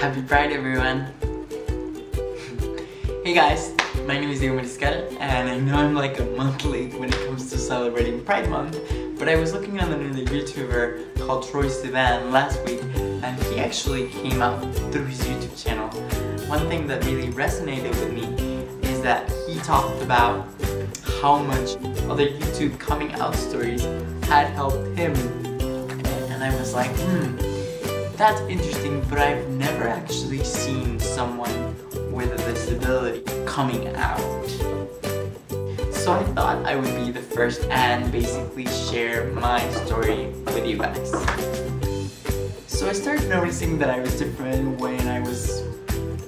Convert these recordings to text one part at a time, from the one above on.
Happy Pride, everyone! Hey guys, my name is Diego Mariscal, and I know I'm like a month late when it comes to celebrating Pride Month, but I was looking on another YouTuber called Troye Sivan last week, and he actually came out through his YouTube channel. One thing that really resonated with me is that he talked about how much other YouTube coming out stories had helped him, and I was like, that's interesting, but I've never actually seen someone with a disability coming out. So I thought I would be the first and basically share my story with you guys. So I started noticing that I was different when I was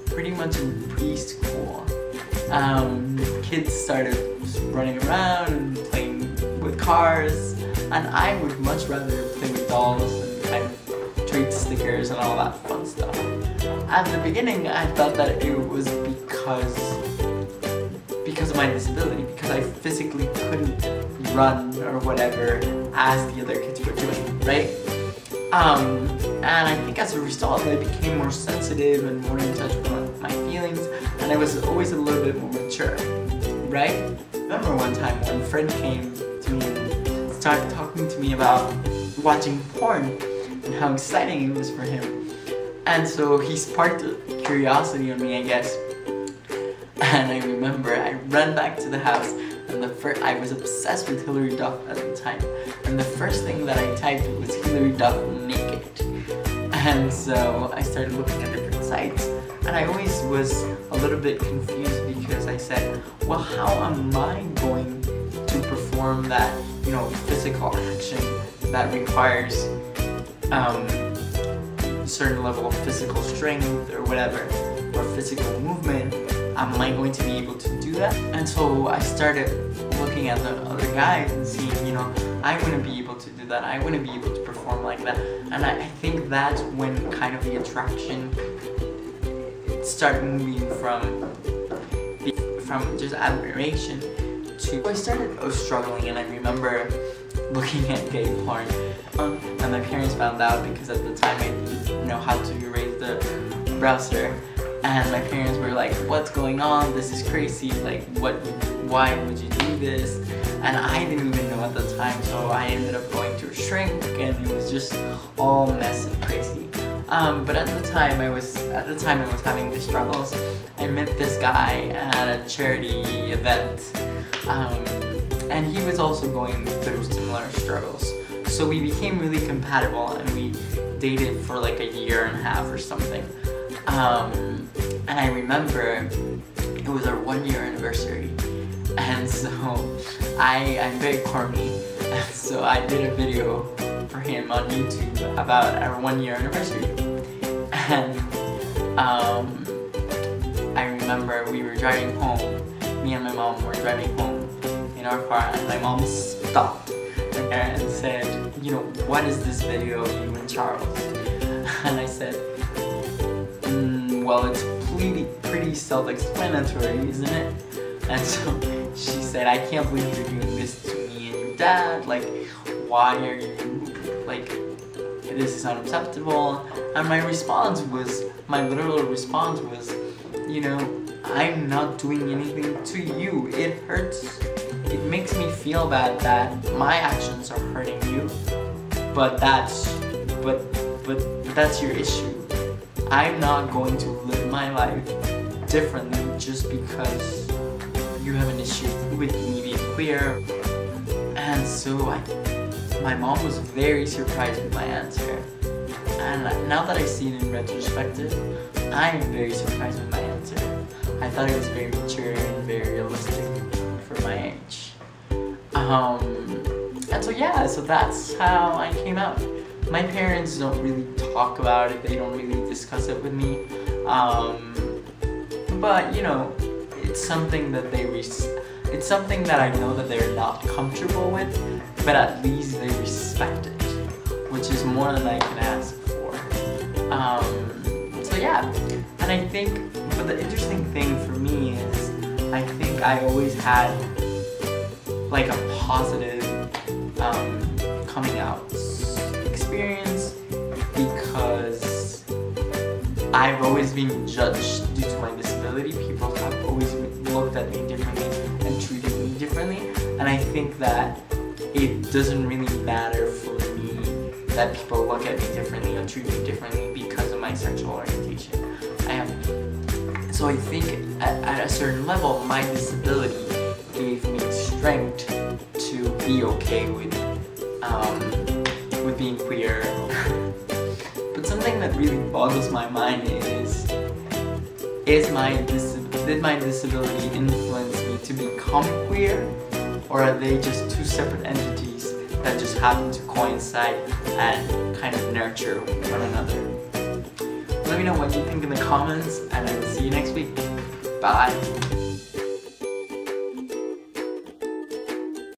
pretty much in preschool. Kids started running around and playing with cars, and I would much rather play with dolls and kind of stickers and all that fun stuff. At the beginning, I thought that it was because of my disability, because I physically couldn't run or whatever as the other kids were doing, right? And I think as a result, I became more sensitive and more in touch with my feelings, and I was always a little bit more mature, right? I remember one time when a friend came to me and started talking to me about watching porn, and how exciting it was for him. And so he sparked curiosity on me, I guess. And I remember I ran back to the house, and I was obsessed with Hillary Duff at the time. And the first thing that I typed was Hillary Duff naked. And so I started looking at different sites, and I always was a little bit confused because I said, well, how am I going to perform that, physical action that requires a certain level of physical strength or whatever, or physical movement? Am I going to be able to do that? And so I started looking at the other guys and seeing, I wouldn't be able to do that, I wouldn't be able to perform like that. And I think that's when kind of the attraction started moving from just admiration to... I started struggling, and I remember looking at gay porn, and my parents found out because at the time I didn't know how to erase the browser, and my parents were like, what's going on, this is crazy, like why would you do this? And I didn't even know at the time, so I ended up going to a shrink, and it was just all mess and crazy. But at the time I was having these struggles. I met this guy at a charity event, and he was also going through similar struggles. So we became really compatible, and we dated for like a year and a half or something. And I remember it was our 1-year anniversary, and so I'm very corny, so I did a video for him on YouTube about our 1-year anniversary. And I remember we were driving home, me and my mom were driving home in our car, and my mom stopped and said, what is this video of you and Charles? And I said, well, it's pretty self-explanatory, isn't it? And so she said, I can't believe you're doing this to me and your dad, like, why are you, like, this is unacceptable. And my literal response was, I'm not doing anything to you, it hurts. It makes me feel bad that my actions are hurting you, but that's your issue. I'm not going to live my life differently just because you have an issue with me being queer. And so my mom was very surprised with my answer. And now that I see it in retrospective, I'm very surprised with my answer. I thought it was very mature and very realistic for my age. And so yeah, so that's how I came out. My parents don't really talk about it, they don't really discuss it with me. But it's something that it's something that I know that they're not comfortable with, but at least they respect it, which is more than I can ask for. So yeah, and I think, but the interesting thing for me is, I think I always had like a positive coming out experience because I've always been judged due to my disability. People have always looked at me differently and treated me differently, and I think that it doesn't really matter for me that people look at me differently or treat me differently because of my sexual orientation. So I think at a certain level, my disability gave me strength to be okay with being queer. But something that really boggles my mind did my disability influence me to become queer? Or are they just two separate entities that just happen to coincide and kind of nurture one another? Let me know what you think in the comments, and I will see you next week. Bye!